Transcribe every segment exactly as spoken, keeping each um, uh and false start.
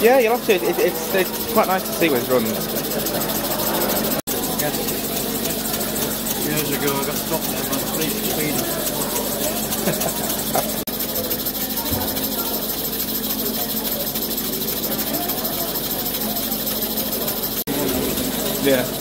Yeah, you'll have to. It, it, it's, it's quite nice to see when it's running. Years ago, I got stopped there by the police for speeding. Yeah.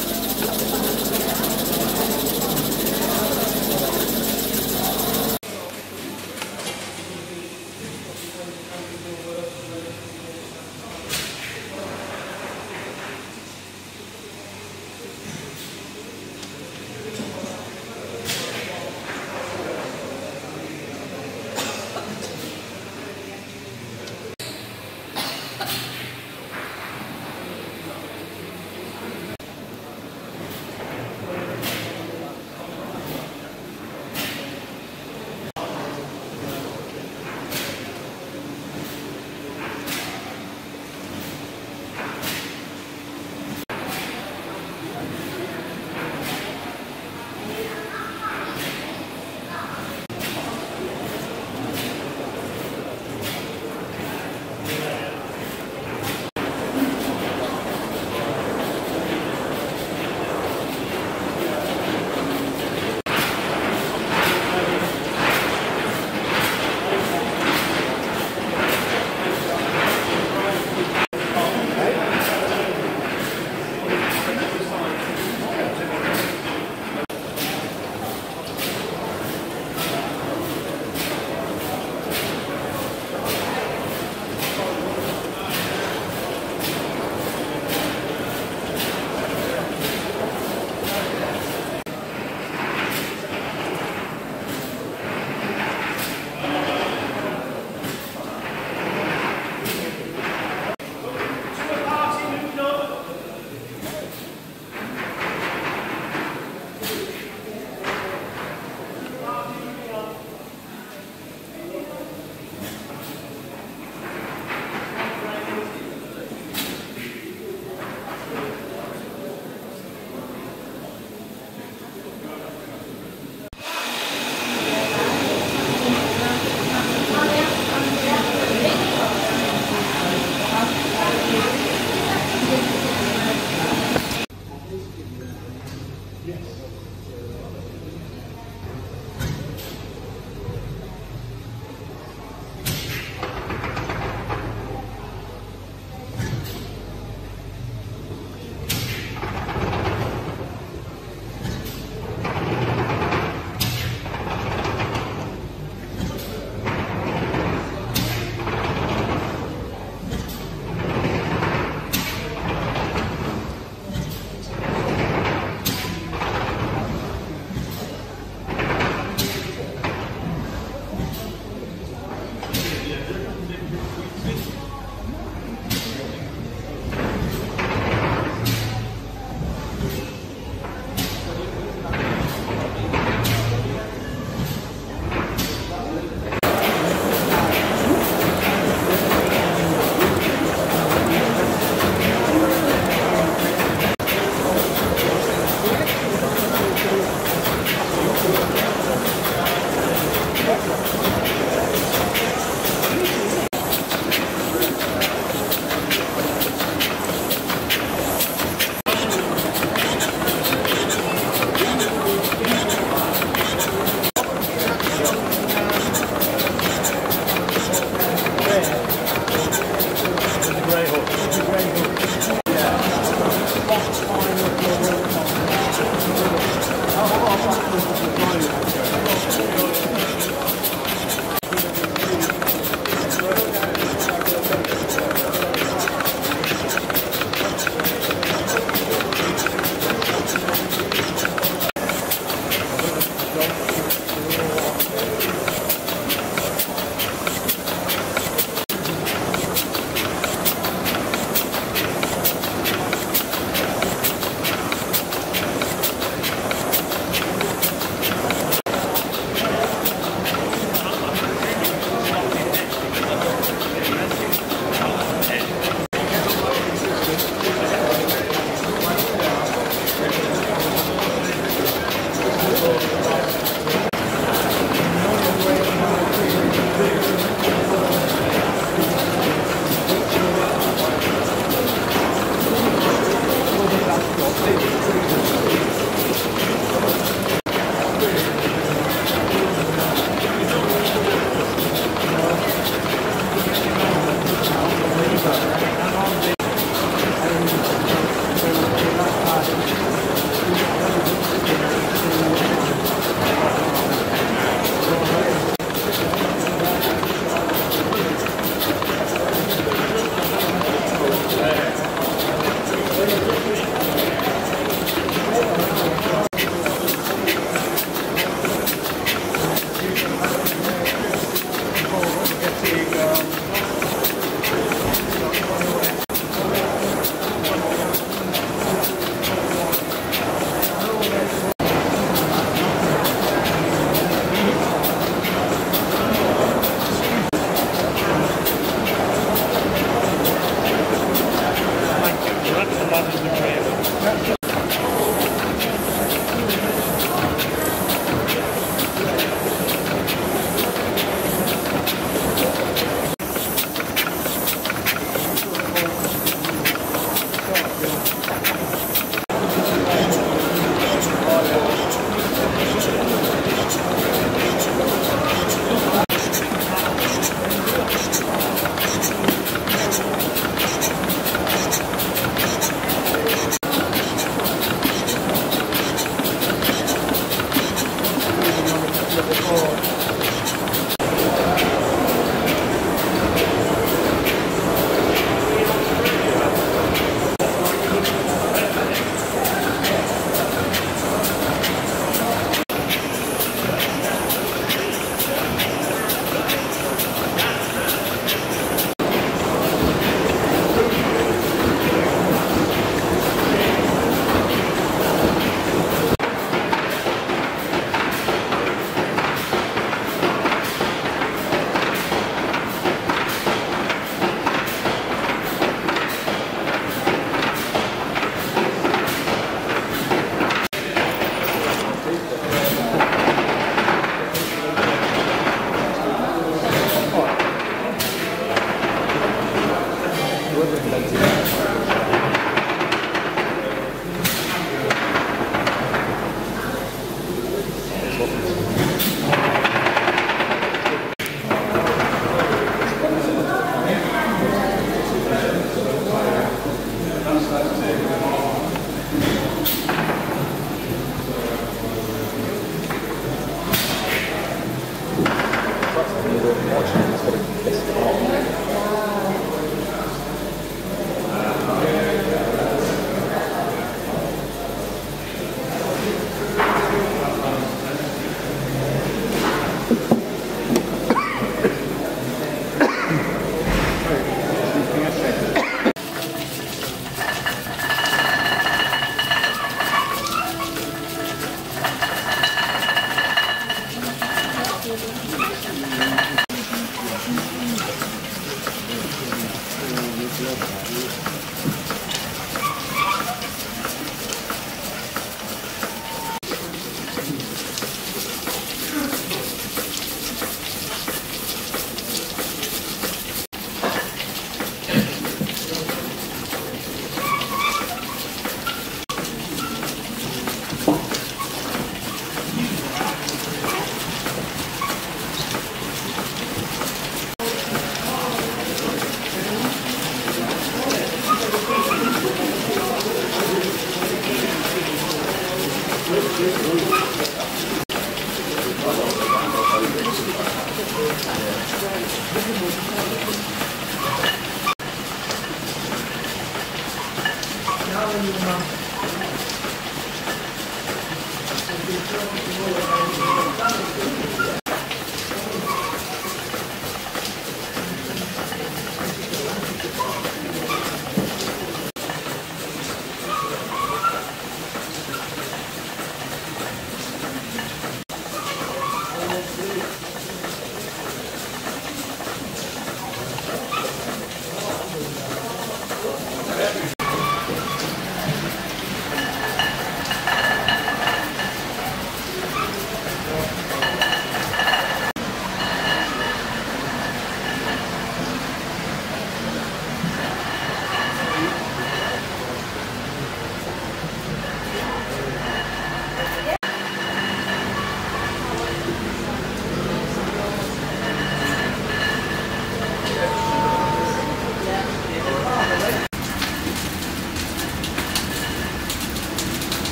ってるんですけ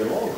ども、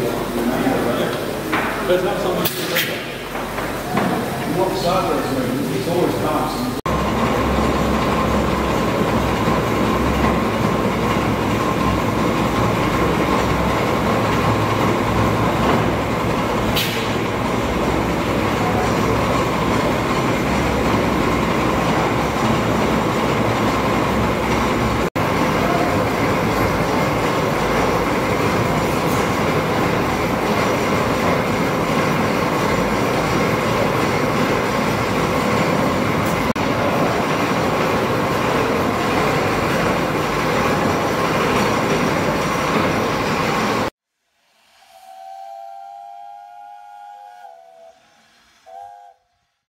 There's not so much to do. What sideways moves, it's always fast.